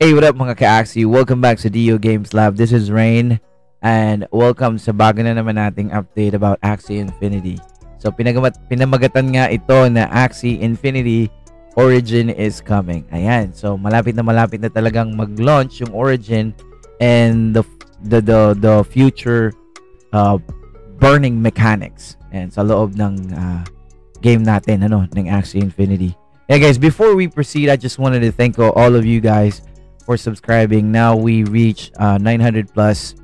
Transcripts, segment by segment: Hey, what up mga ka-Axie? Welcome back to Dio Games Lab. This is Rain and welcome sa bago na naman nating update about Axie Infinity. So pinamagatan nga ito na Axie Infinity Origin is coming. Ayan. So malapit na talagang mag-launch yung Origin and the future burning mechanics and sa loob ng game natin ng Axie Infinity. Yeah guys, before we proceed, I just wanted to thank all of you guys for subscribing. Now we reach 900 plus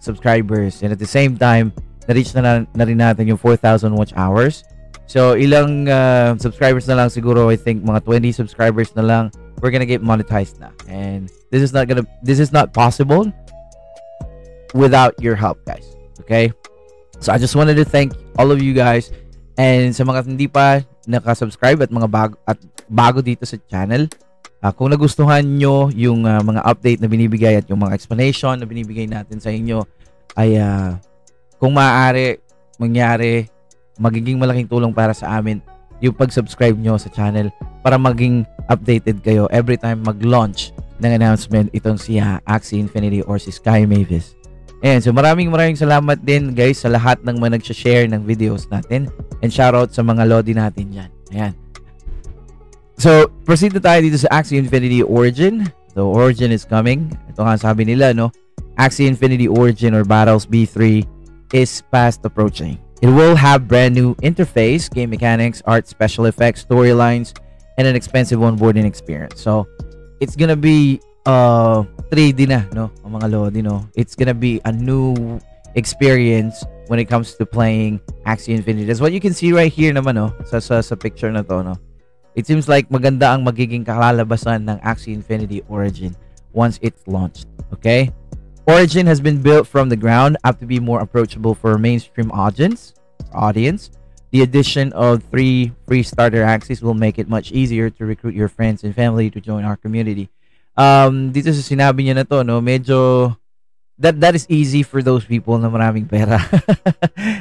subscribers, and at the same time na-reach na rin natin yung 4,000 watch hours. So ilang subscribers na lang siguro, I think mga 20 subscribers na lang, we're gonna get monetized na, and this is not possible without your help guys. Okay, so I just wanted to thank all of you guys, and sa mga hindi pa naka-subscribe at mga bago dito sa channel, kung nagustuhan nyo yung mga update na binibigay at yung mga explanation na binibigay natin sa inyo, ay kung maaari, magiging malaking tulong para sa amin yung pag-subscribe nyo sa channel para maging updated kayo every time mag-launch ng announcement itong si Axie Infinity or si Sky Mavis. Ayan, so maraming salamat din guys sa lahat ng mga nagsha-share ng videos natin, and shoutout sa mga lodi natin dyan. Ayan. So, proceed na tayo dito sa Axie Infinity Origin. So, Origin is coming. Ito nga sabi nila, no? Axie Infinity Origin or Battles B3 is fast approaching. It will have brand new interface, game mechanics, art, special effects, storylines, and an expensive onboarding experience. So, it's gonna be 3D na, no? O mga lodi, no? It's gonna be a new experience when it comes to playing Axie Infinity. That's what you can see right here naman, no? Sa picture na to, no? It seems like maganda ang magiging kalalabasan ng Axie Infinity Origin once it's launched, okay? Origin has been built from the ground up to be more approachable for a mainstream audience. The addition of 3 free starter Axies will make it much easier to recruit your friends and family to join our community. Dito sa sinabi niya na to, no, medyo that is easy for those people na maraming pera.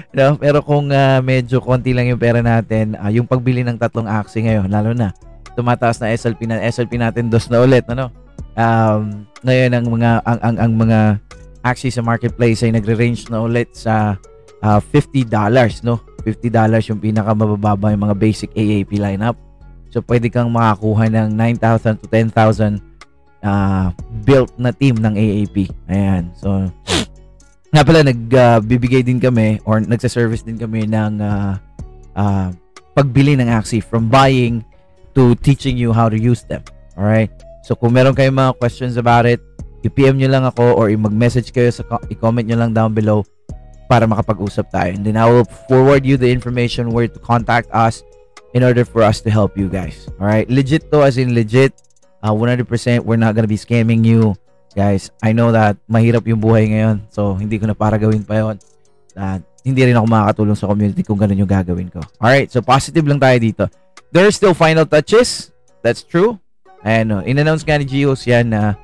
No? Pero kung medyo konti lang yung pera natin, yung pagbili ng 3 Axie ngayon, lalo na tumataas na SLP natin 2 na ulit, ano? Ngayon ang mga Axie sa marketplace ay nagre-range na ulit sa $50, no? $50 yung pinaka mabababa yung mga basic AAP lineup. So pwede kang makakuha ng 9,000 to 10,000 built na team ng AAP. Ayan. So, nga pala, nagbibigay din kami or nagsaservice din kami ng pagbili ng Axie, from buying to teaching you how to use them. Alright? So, kung meron kayong mga questions about it, i-PM nyo lang ako or i-mag-message kayo, i-comment nyo lang down below para makapag-usap tayo. And then, I will forward you the information where to contact us in order for us to help you guys. Alright? Legit to, as in legit. 100%, we're not gonna be scamming you guys. I know that mahirap yung buhay ngayon, so hindi ko na para gawin pa yun. Hindi rin ako makakatulong sa community kung ganun yung gagawin ko. Alright, so positive lang tayo dito. There are still final touches, that's true. And in-announce nga ni Geos yan na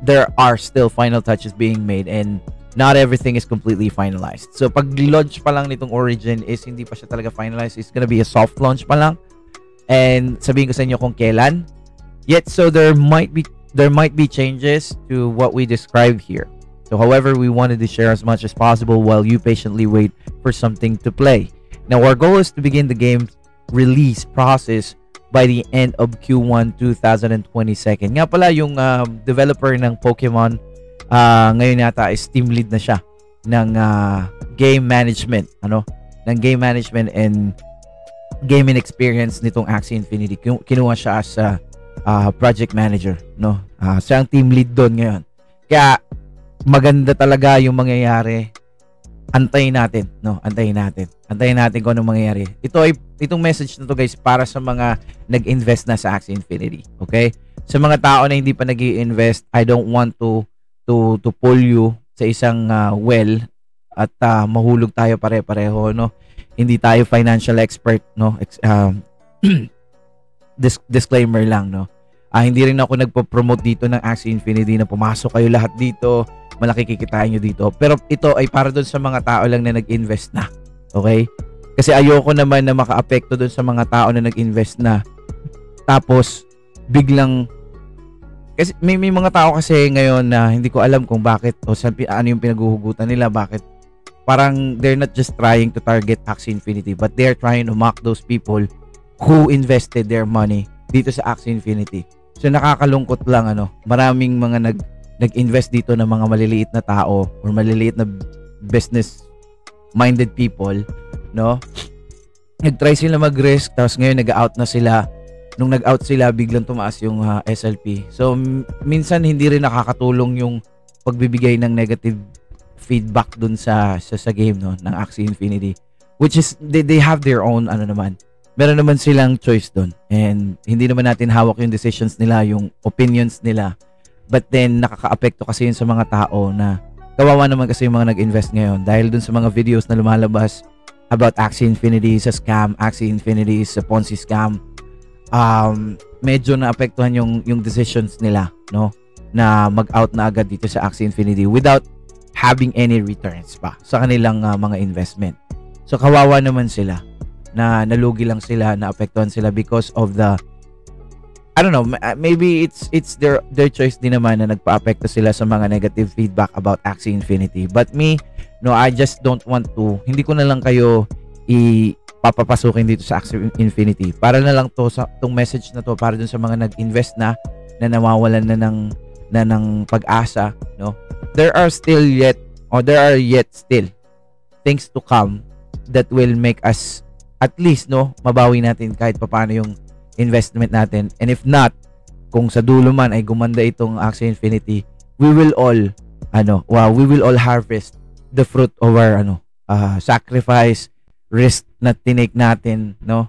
there are still final touches being made and not everything is completely finalized. So pag launch pa lang nitong Origin is hindi pa siya talaga finalized. It's gonna be a soft launch pa lang, and sabihin ko sa inyo kung kailan. Yet, so there might be changes to what we described here. So, however, we wanted to share as much as possible while you patiently wait for something to play. Now, our goal is to begin the game's release process by the end of Q1 2022. Nga pala yung developer ng Pokemon, ngayon yata is team lead na siya ng game management, ng game management and gaming experience nitong Axie Infinity. Kinuha siya as project manager, no? Siya ang team lead doon ngayon. Kaya maganda talaga yung mangyayari. Antayin natin, no? Antayin natin kung anong mangyayari. Itong message na to guys para sa mga nag-invest na sa Axie Infinity, okay? Sa mga tao na hindi pa nag-i-invest, I don't want to pull you sa isang well at mahulog tayo pare-pareho, no? Hindi tayo financial expert, no? Disclaimer lang, no? Hindi rin ako nagpo-promote dito ng Axie Infinity na pumasok kayo lahat dito, malaki kikitain nyo dito. Pero ito ay para doon sa mga tao lang na nag-invest na. Okay? Kasi ayoko naman na maka-apekto doon sa mga tao na nag-invest na tapos biglang Kasi may mga tao kasi ngayon na hindi ko alam kung bakit o saan, ano yung pinaghuhugutan nila, bakit parang they're not just trying to target Axie Infinity but they're trying to mock those people who invested their money dito sa Axie Infinity. So nakakalungkot lang, ano, maraming mga nag-invest dito ng mga maliliit na tao or maliliit na business minded people, no? Nag-try sila mag-risk, tapos ngayon nag-out na sila. Nung nag-out sila, biglang tumaas yung SLP. So, minsan hindi rin nakakatulong yung pagbibigay ng negative feedback dun sa game, no, ng Axie Infinity. Which is, they have their own, ano naman, meron naman silang choice dun. And hindi naman natin hawak yung decisions nila, yung opinions nila. But then, nakaka-apekto kasi yun sa mga tao na kawawa naman kasi yung mga nag-invest ngayon. Dahil dun sa mga videos na lumalabas about Axie Infinity, sa scam, Axie Infinity, sa Ponzi scam, medyo naapektuhan yung decisions nila, no, na mag-out na agad dito sa Axie Infinity without having any returns pa sa kanilang mga investment. So kawawa naman sila, na nalugi lang sila, naapektuhan sila because of the, I don't know, maybe it's their choice din naman na nagpa-apekto sila sa mga negative feedback about Axie Infinity. But me, no, I just don't want to, hindi ko na lang kayo papapasukin dito sa Axie Infinity. Para na lang to, tong message na to, para dun sa mga nag-invest na nawawalan na ng pag-asa, no? There are yet still things to come that will make us at least, no, mabawi natin kahit papaano yung investment natin. And if not, kung sa dulo man ay gumanda itong Axie Infinity, we will all harvest the fruit of our sacrifice, risk na tinake natin, no?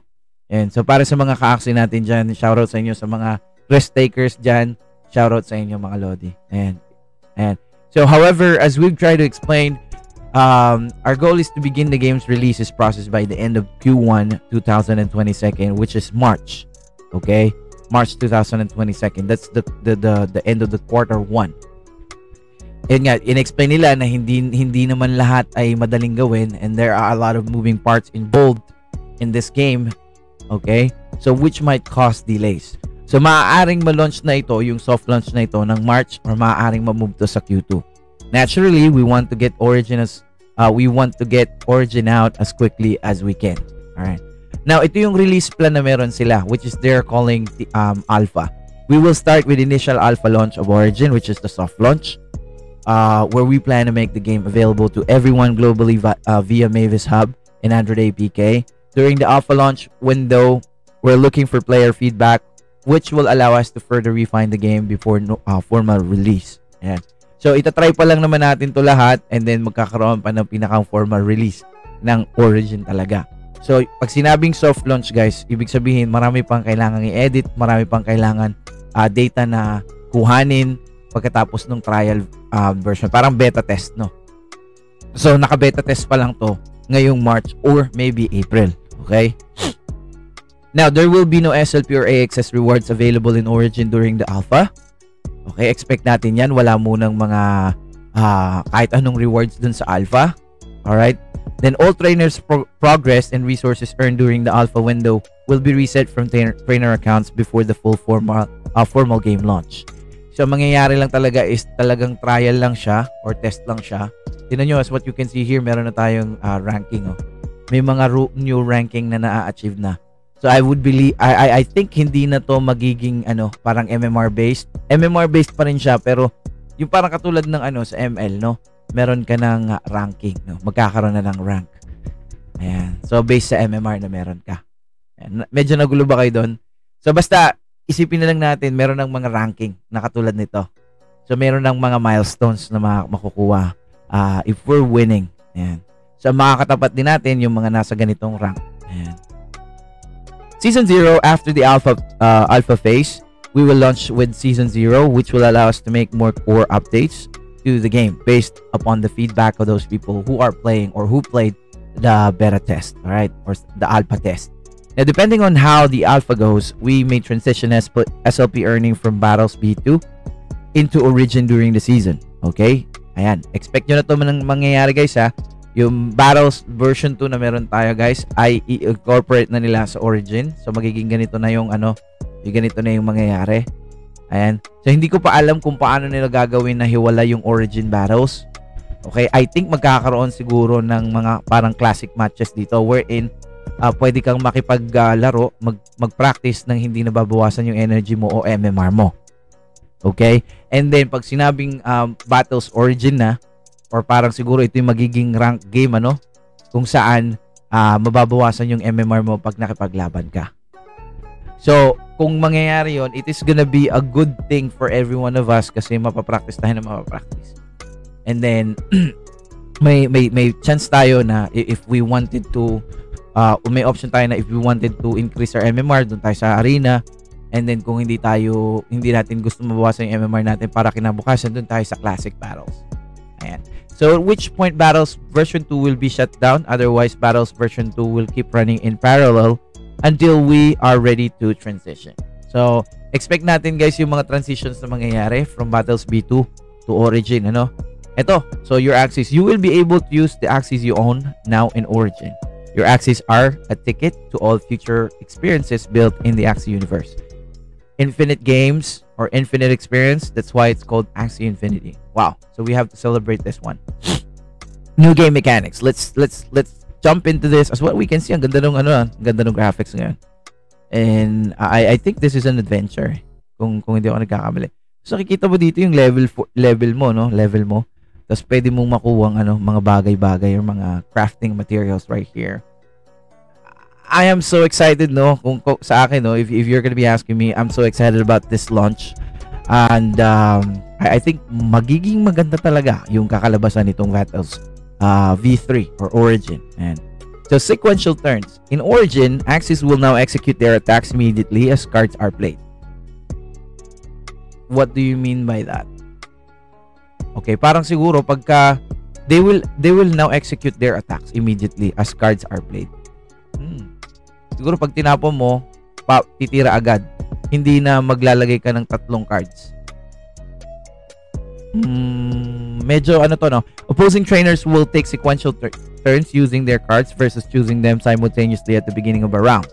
And so para sa mga ka-Axie natin dyan, shoutout sa inyo, sa mga risk takers dyan, shoutout sa inyo mga Lodi. And so however, as we've tried to explain, our goal is to begin the game's releases process by the end of Q1 2022, which is March. Okay? March 2022. That's the end of the quarter 1. Yun nga, in-explain nila na hindi naman lahat ay madaling gawin, and there are a lot of moving parts involved in this game, okay? So, which might cause delays. So, maaaring ma-launch na ito, yung soft launch na ito ng March, or maaaring ma-move to sa Q2. Naturally, we want to get Origin out as quickly as we can. Alright. Now, ito yung release plan na meron sila, which is they're calling the Alpha. We will start with initial Alpha launch of Origin, which is the soft launch. Where we plan to make the game available to everyone globally via Mavis Hub and Android APK. During the alpha launch window, we're looking for player feedback, which will allow us to further refine the game before formal release. Ayan. So, itatry pa lang naman natin to lahat, and then magkakaroon pa ng pinaka-formal release ng Origin talaga. So, pag sinabing soft launch, guys, ibig sabihin, marami pang kailangan i-edit, marami pang kailangan data na kuhanin pagkatapos ng trial version. Parang beta test, no? So, naka-beta test pa lang to ngayong March or maybe April. Okay? Now, there will be no SLP or AXS rewards available in Origin during the Alpha. Okay? Expect natin yan. Wala munang mga kahit anong rewards dun sa Alpha. Alright? Then, all trainers' progress and resources earned during the Alpha window will be reset from trainer accounts before the full formal game launch. So, mangyayari lang talaga is talagang trial lang siya or test lang siya. Tignan nyo, as what you can see here, meron na tayong ranking. Oh. May mga new ranking na na-achieve na. So, I would believe, I think hindi na to magiging parang MMR based. MMR based pa rin siya, pero yung parang katulad ng sa ML, no? Meron ka ng ranking, no? Magkakaroon na ng rank. Ayan. So, based sa MMR na meron ka. Ayan. Medyo nagulo ba kayo doon? So, basta, isipin na lang natin, meron ng mga ranking na katulad nito. So, meron ng mga milestones na makukuha if we're winning. Ayan. So, makakatapat din natin yung mga nasa ganitong rank. Ayan. Season 0, after the alpha phase, we will launch with Season 0, which will allow us to make more core updates to the game based upon the feedback of those people who are playing or who played the beta test, alright? Or the alpha test. Now, depending on how the alpha goes, we may transition SLP earning from Battles B2 into Origin during the season. Okay? Ayan. Expect nyo na ito mangyayari, guys, ha? Yung Battles version 2 na meron tayo, guys, ay i-incorporate na nila sa Origin. So, magiging ganito na yung mangyayari. Ayan. So, hindi ko pa alam kung paano nila gagawin na hiwala yung Origin Battles. Okay, I think magkakaroon siguro ng mga parang classic matches dito wherein pwede kang makipaglaro, mag-practice ng hindi nababawasan yung energy mo o MMR mo. Okay? And then, pag sinabing Battles Origin na, or parang siguro ito yung magiging rank game, ano? Kung saan mababawasan yung MMR mo pag nakipaglaban ka. So, kung mangyayari yon, it is gonna be a good thing for every one of us kasi mapapractice tayo na mapapractice. And then, may chance tayo na if we wanted to, may option tayo na if we wanted to increase our MMR, doon tayo sa arena. And then, kung hindi natin gusto mabawasan yung MMR natin para kinabukasan, doon tayo sa classic battles. Ayan. So, at which point battles version 2 will be shut down. Otherwise, battles version 2 will keep running in parallel until we are ready to transition. So, expect natin guys yung mga transitions na mangyayari from battles B2 to Origin, ano? Ito, so your Axis, you will be able to use the Axis you own now in Origin. Your Axis are a ticket to all future experiences built in the Axie universe. Infinite games or infinite experience, that's why it's called Axie Infinity. Wow, so we have to celebrate this one. New game mechanics. Let's jump into this. As what we can see, ang ganda ng ano, ang ganda ng graphics ngayon. And I think this is an adventure. Kung hindi ako nagkakamali. So nakikita mo dito yung level mo. Tapos pwede mong makuha ang ano, mga bagay-bagay or mga crafting materials right here. I am so excited, no? Kung sa akin, no? If you're gonna be asking me, I'm so excited about this launch. And I think magiging maganda talaga yung kakalabasan nitong Battles V3 or Origin. And so sequential turns. In Origin, Axis will now execute their attacks immediately as cards are played. What do you mean by that? Okay, parang siguro pagka they will now execute their attacks immediately as cards are played. Siguro pag tinapon mo, titira agad. Hindi na maglalagay ka ng tatlong cards. Medyo ano to, no? Opposing trainers will take sequential turns using their cards versus choosing them simultaneously at the beginning of a round.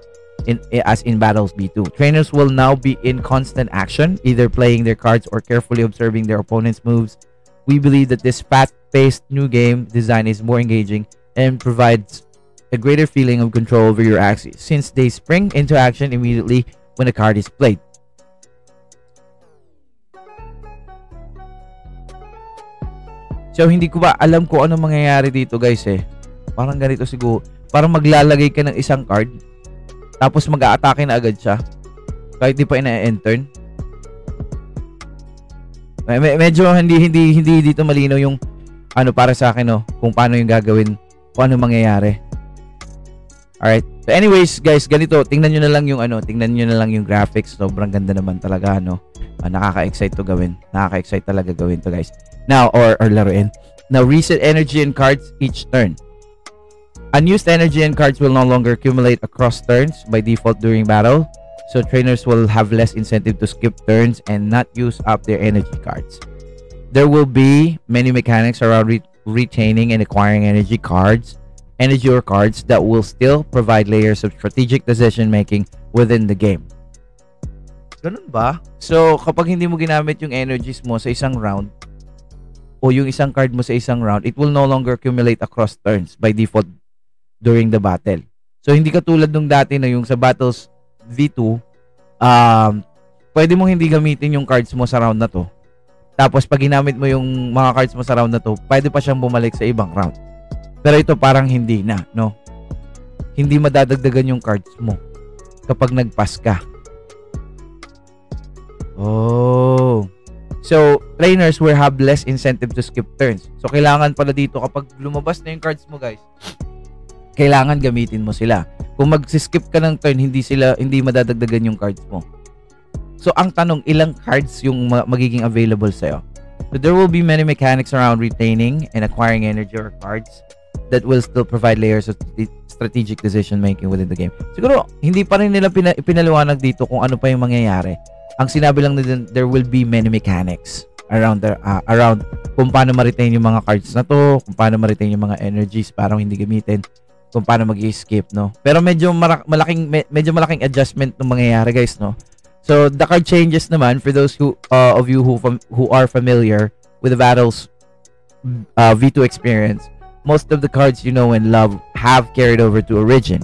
As in Battles B2. Trainers will now be in constant action, either playing their cards or carefully observing their opponent's moves. We believe that this fast-paced new game design is more engaging and provides a greater feeling of control over your Axis, since they spring into action immediately when a card is played. So, hindi ko ba alam kung ano mangyayari dito guys eh. Parang ganito siguro. Parang maglalagay ka ng isang card, tapos mag-a-atake na agad siya. Kahit di pa ina-enter. Medyo hindi dito malino yung ano para sa akin, no, kung paano yung gagawin, kung ano mangyayari. Alright. So anyways, guys, ganito, tingnan niyo na lang yung graphics. Sobrang ganda naman talaga, no. Nakaka-excite to gawin. Nakaka-excite talaga gawin to, guys. Now or laruin. Now reset energy and cards each turn. Unused energy and cards will no longer accumulate across turns by default during battle. So trainers will have less incentive to skip turns and not use up their energy cards. There will be many mechanics around retaining and acquiring energy or cards that will still provide layers of strategic decision making within the game. Ganun ba? So kapag hindi mo ginamit yung energies mo sa isang round o yung isang card mo sa isang round, it will no longer accumulate across turns by default during the battle. So hindi katulad nung dati na yung sa battles V2, pwede mong hindi gamitin yung cards mo sa round na to. Tapos pag ginamit mo yung mga cards mo sa round na to, pwede pa siyang bumalik sa ibang round. Pero ito parang hindi na, no? Hindi madadagdagan yung cards mo kapag nagpass ka. Oh. So, trainers will have less incentive to skip turns. So, kailangan pala dito kapag lumabas na yung cards mo, guys, kailangan gamitin mo sila. Kung mag-skip ka ng turn, hindi madadagdagan yung cards mo. So, ang tanong, ilang cards yung magiging available sa'yo? So, there will be many mechanics around retaining and acquiring energy or cards that will still provide layers of strategic decision-making within the game. Siguro, hindi pa rin nila pinaliwanag dito kung ano pa yung mangyayari. Ang sinabi lang nila, there will be many mechanics around kung paano ma-retain yung mga cards na to, kung paano ma-retain yung mga energies parang hindi gamitin, kung paano mag-skip, no? Pero medyo malaking adjustment nung mangyayari, guys, no? So the card changes naman for those who of you who are familiar with the Battles V2 experience. Most of the cards you know and love have carried over to Origin.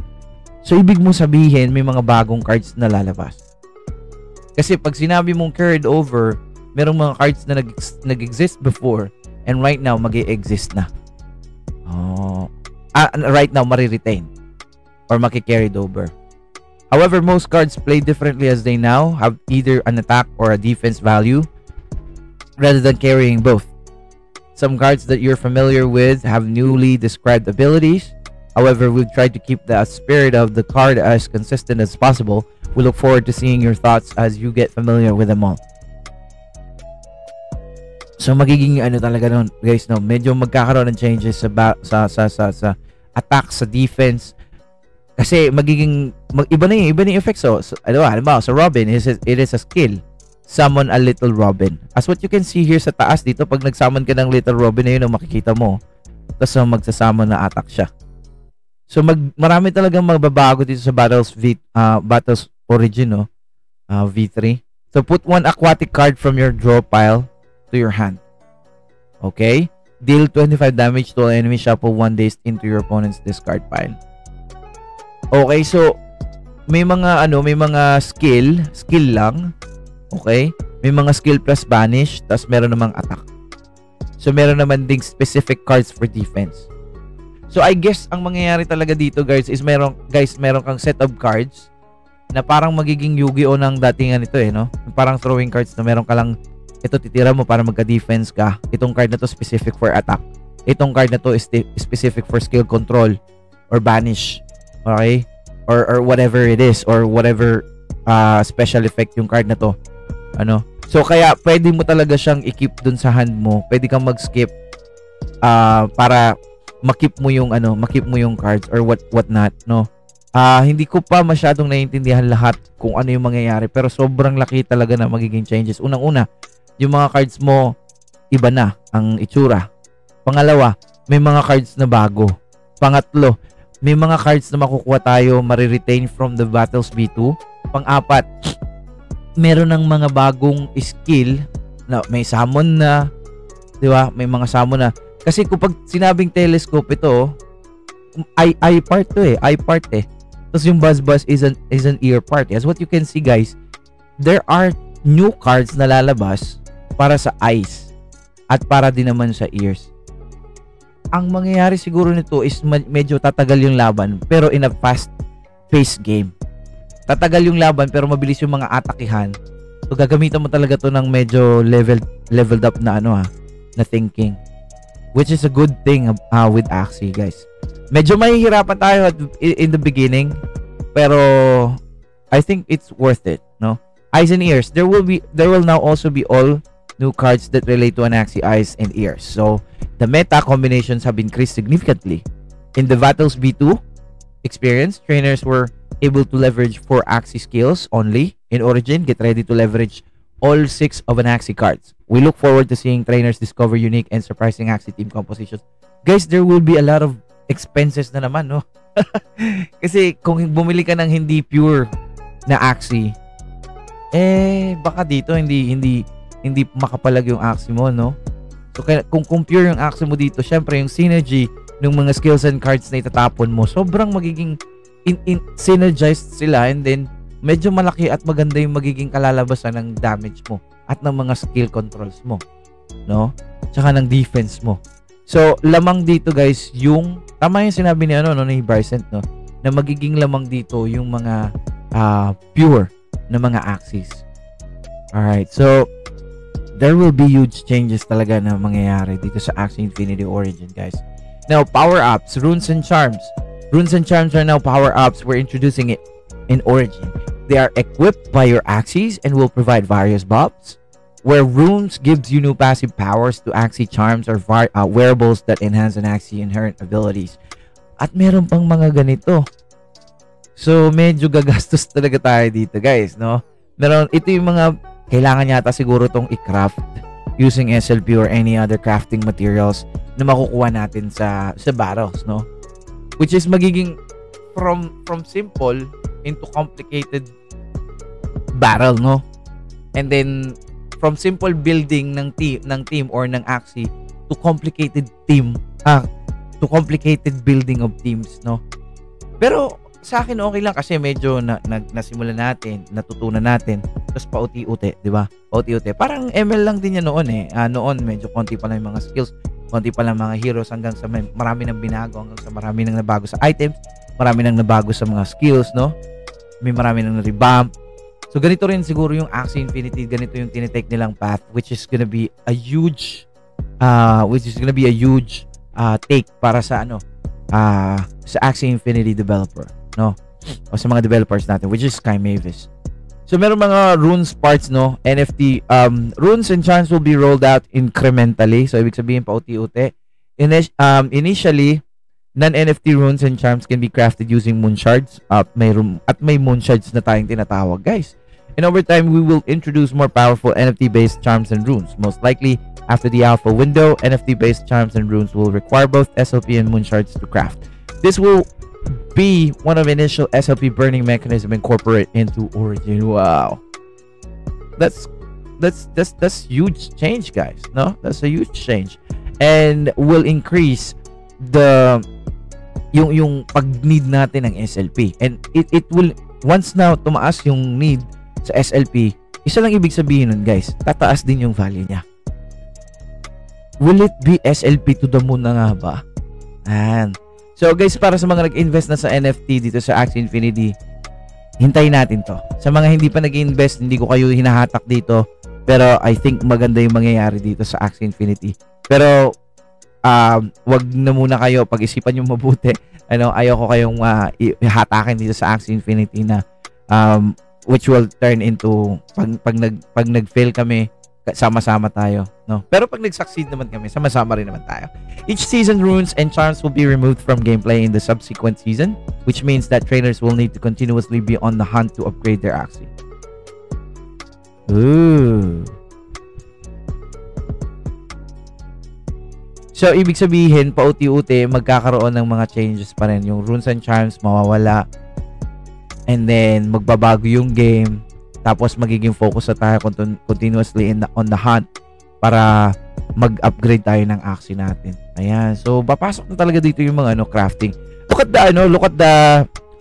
So ibig mo sabihin may mga bagong cards na lalabas. Kasi pag sinabi mong carried over, merong mga cards na nag-exist before and right now magi-exist na. Oh, right now mari-retain or maki-carried over. However, most cards play differently as they now have either an attack or a defense value rather than carrying both. Some cards that you're familiar with have newly described abilities. However, we've tried to keep the spirit of the card as consistent as possible. We look forward to seeing your thoughts as you get familiar with them all. So magiging ano talaga nun, guys, no? Medyo magkakaroon ng changes sa attack, sa defense. Kasi magiging iba na yung effects. So, halimbawa, sa Robin, it is a skill. Summon a Little Robin. As what you can see here sa taas dito, pag nagsummon ka ng Little Robin na yun, ang makikita mo. Tapos magsasummon na attack siya. So marami talagang magbabago dito sa Battles Origin, no? V3. So put one aquatic card from your draw pile to your hand. Okay? Deal 25 damage to all enemy, shuffle 1 dice into your opponent's discard pile. Okay, so may mga skill lang. Okay? May mga skill plus banish, tapos meron namang attack. So meron naman ding specific cards for defense. So I guess ang mangyayari talaga dito, guys, is meron kang set of cards na parang magiging Yu-Gi-Oh ng datingan ito, eh, no? Parang throwing cards na meron ka lang, ito titira mo para magka-defense ka. Itong card na to specific for attack. Itong card na to is specific for skill control or banish. Okay? Or whatever it is, or whatever special effect yung card na to. Ano? So, kaya pwede mo talaga siyang i-keep dun sa hand mo. Pwede kang mag-skip para makip mo yung cards or what not, no? Hindi ko pa masyadong naiintindihan lahat kung ano yung mangyayari, pero sobrang laki talaga na magiging changes. Unang-una, yung mga cards mo, iba na ang itsura. Pangalawa, may mga cards na bago. Pangatlo, may mga cards na makukuha tayo, mariretain from the Battles B2. Pang-apat, meron ng mga bagong skill na may summon na, di ba? May mga summon na. Kasi kapag sinabing telescope ito, eye part to eh, eye part eh. Tapos yung buzz is an ear part. As what you can see, guys, there are new cards na lalabas para sa eyes at para din naman sa ears. Ang mangyayari siguro nito is medyo tatagal yung laban, pero in a fast-paced game. Tatagal yung laban pero mabilis yung mga atakihan. So gagamitan mo talaga to ng medyo leveled up na na thinking, which is a good thing with Axie, guys. Medyo mahihirapan tayo in the beginning, pero I think it's worth it, no? Eyes and ears. There will now also be all new cards that relate to an Axie eyes and ears. So the meta combinations have increased significantly. In the Battles B2 experience, trainers were able to leverage 4 Axie skills only. In Origin, get ready to leverage all 6 of an Axie cards. We look forward to seeing trainers discover unique and surprising Axie team compositions. Guys, there will be a lot of expenses na naman, no? Kasi kung bumili ka ng hindi pure na Axie, eh, baka dito hindi makapalag yung Axie mo, no? So, kung pure yung Axie mo dito, syempre yung synergy ng mga skills and cards na itatapon mo, sobrang magiging synergized sila, and then medyo malaki at maganda yung magiging kalalabasan ng damage mo at ng mga skill controls mo, no? Tsaka ng defense mo. So, lamang dito, guys, yung tama yung sinabi ni ni Brycent, no? Na magiging lamang dito yung mga pure na mga Axies. Alright, so there will be huge changes talaga na mangyayari dito sa Axie Infinity Origin, guys. Now, power-ups, runes and charms. Runes and charms are now power-ups. We're introducing it in Origin. They are equipped by your Axies and will provide various buffs, where runes gives you new passive powers to Axie charms or wearables that enhance an Axie inherent abilities. At meron pang mga ganito. So, medyo gagastos talaga tayo dito, guys, no? Ito yung mga kailangan yata siguro tong i-craft using SLP or any other crafting materials na makukuha natin sa battles, no? Which is magiging from simple into complicated barrel, no? And then from simple building ng team or ng Axie to complicated team, to complicated building of teams, no? Pero sa akin okay lang kasi medyo nagsimula natin, natutunan natin, tapos pauti-uti, di ba? Pauti-uti. Parang ML lang din yan noon eh. Noon medyo konti pa lang yung mga skills, konti pa lang mga heroes, hanggang sa marami nang binago, hanggang sa marami nang nabago sa items, marami nang nabago sa mga skills, no? May marami nang revamp. So ganito rin siguro yung Axie Infinity, ganito yung tinitake nilang path, which is gonna be a huge take para sa ano, sa Axie Infinity developer, no? O sa mga developers natin, which is Sky Mavis. So meron mga runes parts, no? NFT runes and charms will be rolled out incrementally. So ibig sabihin pauti-uti. Initially, non-NFT runes and charms can be crafted using moon shards. At may moon shards na tayong tinatawag, guys. And over time, we will introduce more powerful NFT-based charms and runes. Most likely, after the alpha window, NFT-based charms and runes will require both SLP and moon shards to craft. This will be one of initial SLP burning mechanism incorporate into Origin. Wow, that's huge change, guys. No, that's a huge change, and will increase the yung pag-need natin ng SLP. And it will, once now tumaas yung need sa SLP, isa lang ibig sabihin nun, guys, tataas din yung value niya. Will it be SLP to the moon na nga ba? And so guys, para sa mga nag-invest na sa NFT dito sa Axie Infinity, hintayin natin to. Sa mga hindi pa nag-invest, hindi ko kayo hinahatak dito. Pero I think maganda yung mangyayari dito sa Axie Infinity. Pero wag na muna kayo, pag-isipan yung mabuti. Ano, ayoko kayong ihatakin dito sa Axie Infinity na which will turn into pag nag-fail kami, sama-sama tayo, no? Pero pag nag-succeed naman kami, sama-sama rin naman tayo. Each season, runes and charms will be removed from gameplay in the subsequent season, which means that trainers will need to continuously be on the hunt to upgrade their Axie. Ooh. So, ibig sabihin, pauti-uti, magkakaroon ng mga changes pa rin. Yung runes and charms, mawawala. And then, magbabago yung game. Tapos magiging focus na tayo continuously on the hunt para mag-upgrade tayo ng Axie natin. Ayan. So, papasok na talaga dito yung mga crafting. Look at the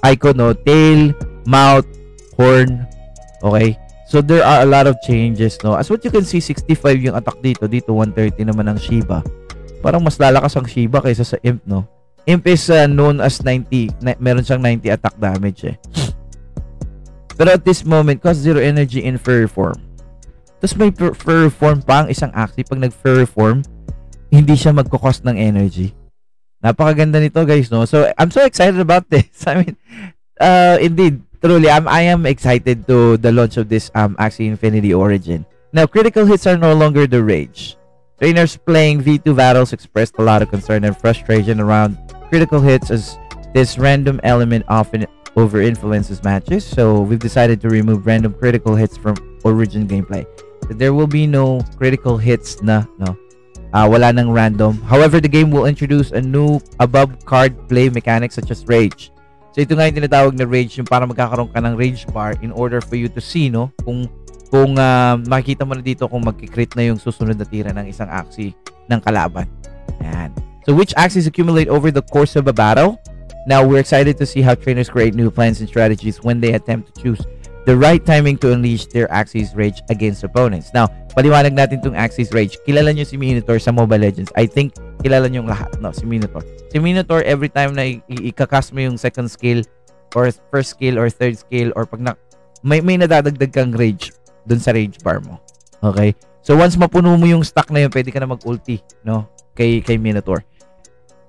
icon, no? Tail, mouth, horn. Okay? So, there are a lot of changes, no? As what you can see, 65 yung attack dito. Dito, 130 naman ang Shiba. Parang mas lalakas ang Shiba kaysa sa Imp, no? Imp is known as 90. Meron siyang 90 attack damage, eh. Pero at this moment, cost 0 energy in furry form. Tapos may furry form pa ang isang Axie. Pag nag-furry form, hindi siya magko-cost ng energy. Napakaganda nito, guys, no? So, I'm so excited about this. I mean, indeed, truly, I am excited to the launch of this Axie Infinity Origin. Now, critical hits are no longer the rage. Trainers playing V2 battles expressed a lot of concern and frustration around critical hits, as this random element often over influences matches. So we've decided to remove random critical hits from Origin gameplay. There will be no critical hits na, no? Wala nang random. However, the game will introduce a new above card play mechanic such as rage. So ito nga yung tinatawag na rage, yung para magkakaroon ka ng rage bar in order for you to see, no? Kung makikita mo na dito kung magki-crit na yung susunod na tira ng isang Axie ng kalaban. Ayan. So which Axies accumulate over the course of a battle? Now, we're excited to see how trainers create new plans and strategies when they attempt to choose the right timing to unleash their Axie's rage against opponents. Now, paliwanag natin itong Axie's rage. Kilala nyo si Minotaur sa Mobile Legends. I think kilala nyo lahat, no? Si Minotaur. Si Minotaur, every time na ikakast mo yung second skill or first skill or third skill, or pag may nadadagdag kang rage dun sa rage bar mo. Okay? So, once mapuno mo yung stack na yun, pwede ka na mag-ulti, no? Kay Minotaur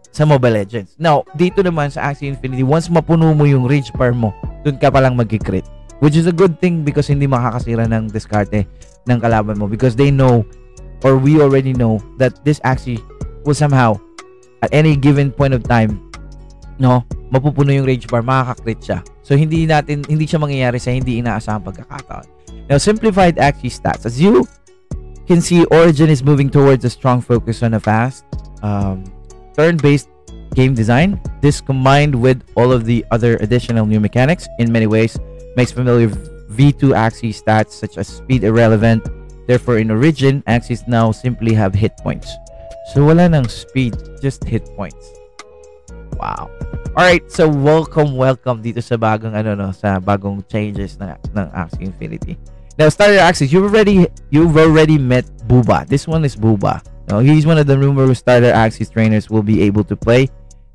sa Mobile Legends. Now, dito naman sa Axie Infinity, once mapuno mo yung rage bar mo, dun ka palang magkikrit. Which is a good thing because hindi makakasira ng diskarte ng kalaban mo, because they know, or we already know, that this Axie will somehow, at any given point of time, no, mapupuno yung rage bar, makakakrit siya. So, hindi siya mangyayari sa hindi inaasahang pagkakataon. Now, simplified Axie stats. As you can see, Origin is moving towards a strong focus on a fast, turn-based game design. This, combined with all of the other additional new mechanics, in many ways makes familiar V2 Axie stats such as speed irrelevant. Therefore, in Origin, Axies now simply have hit points. So wala nang speed, just hit points. Wow. Alright, so welcome dito sa bagong bagong changes ng Axie Infinity. Now, starter Axie, you've already met Booba. This one is Booba. Now, he's one of the rumored starter Axie trainers will be able to play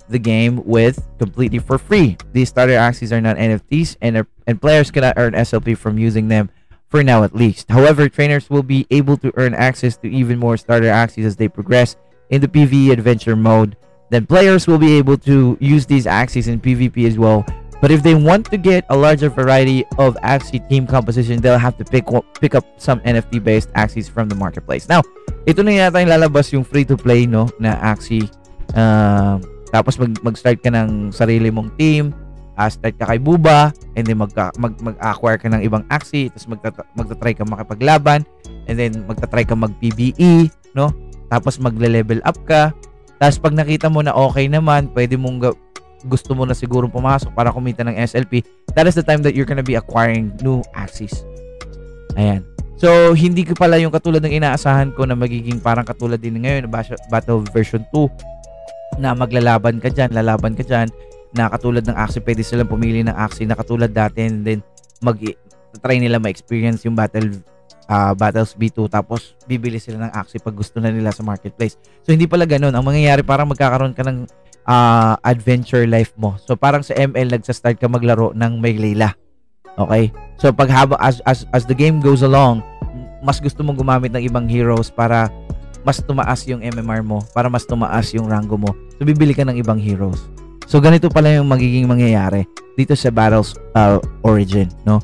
the game with completely for free. These starter Axies are not NFTs and players cannot earn SLP from using them. For now at least. However, trainers will be able to earn access to even more starter Axies as they progress in the PvE adventure mode. Then players will be able to use these Axies in PvP as well. But if they want to get a larger variety of Axie team composition, they'll have to pick up some NFT-based Axies from the marketplace. Now, ito na yata yung lalabas yung free-to-play no na Axie. Tapos mag-start ka ng sarili mong team. Start ka kay Booba and then mag-acquire ka ng ibang Axie, tapos magta-try ka makapaglaban and then magta-try ka mag-PvE, no? Tapos magle-level up ka. Tapos pag nakita mo na okay naman, pwede mong gusto mo na siguro pumasok para kumita ng SLP. That is the time that you're gonna be acquiring new Axies. Ayan. So, hindi ko pala yung katulad ng inaasahan ko na magiging parang katulad din ngayon na Battle version 2 na lalaban ka dyan. Na katulad ng Axie, pwede silang pumili ng Axie na katulad dati and then try nila ma-experience yung Battles B2 tapos bibili sila ng Axie pag gusto na nila sa marketplace. So hindi pala ganun. Ang mangyayari parang magkakaroon ka ng adventure life mo. So parang sa ML nagsa-start ka maglaro ng may Layla. Okay? So pag as the game goes along, mas gusto mong gumamit ng ibang heroes para mas tumaas yung MMR mo, para mas tumaas yung rango mo. So bibili ka ng ibang heroes. So ganito pala yung magiging mangyayari dito sa Battles Origin, no?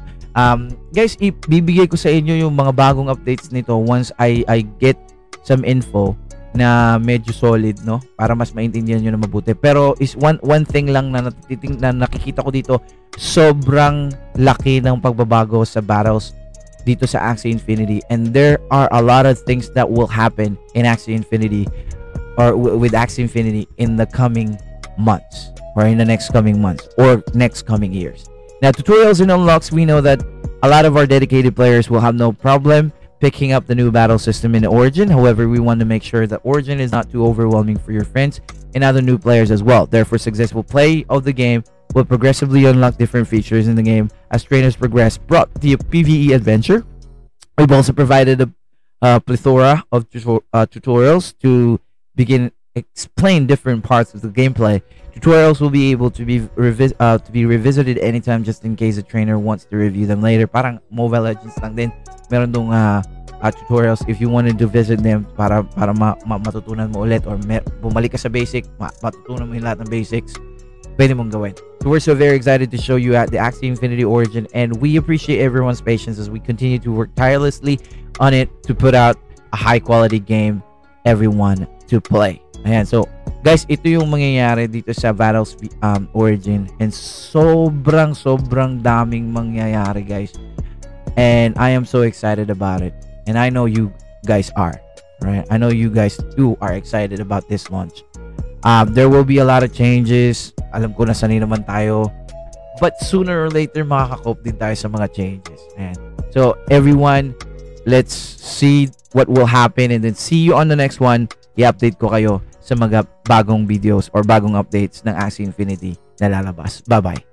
Guys, ibibigay ko sa inyo yung mga bagong updates nito once I get some info na medyo solid, no? Para mas maintindihan niyo na mabuti. Pero is one thing lang na nakikita ko dito, sobrang laki ng pagbabago sa Battles dito sa Axie Infinity, and there are a lot of things that will happen in Axie Infinity or with Axie Infinity in the coming months, or in the next coming months or next coming years. Now, tutorials and unlocks, we know that a lot of our dedicated players will have no problem picking up the new battle system in Origin. However, we want to make sure that Origin is not too overwhelming for your friends and other new players as well. Therefore, successful play of the game will progressively unlock different features in the game as trainers progress. Brought the PvE adventure, we've also provided a plethora of tutorials to begin explain different parts of the gameplay. Tutorials will be able to be revisited anytime, just in case a trainer wants to review them later. Parang Mobile Legends lang din, meron dong tutorials if you wanted to visit them para matutunan mo ulit, or bumalik ka sa basic, matutunan mo yung lahat ng basics, pwede mong gawin. So we're so very excited to show you at the Axie Infinity Origin, and we appreciate everyone's patience as we continue to work tirelessly on it to put out a high quality game everyone to play. Ayan, so guys, ito yung mangyayari dito sa Battles Origin, and sobrang daming mangyayari, guys, and I am so excited about it, and I know you guys are, right? I know you guys too are excited about this launch. There will be a lot of changes. Alam ko na sanay naman tayo, but sooner or later makaka-cope din tayo sa mga changes. And so everyone, let's see what will happen, and then see you on the next one. I-update ko kayo sa mga bagong videos or bagong updates ng Axie Infinity na lalabas. Bye-bye!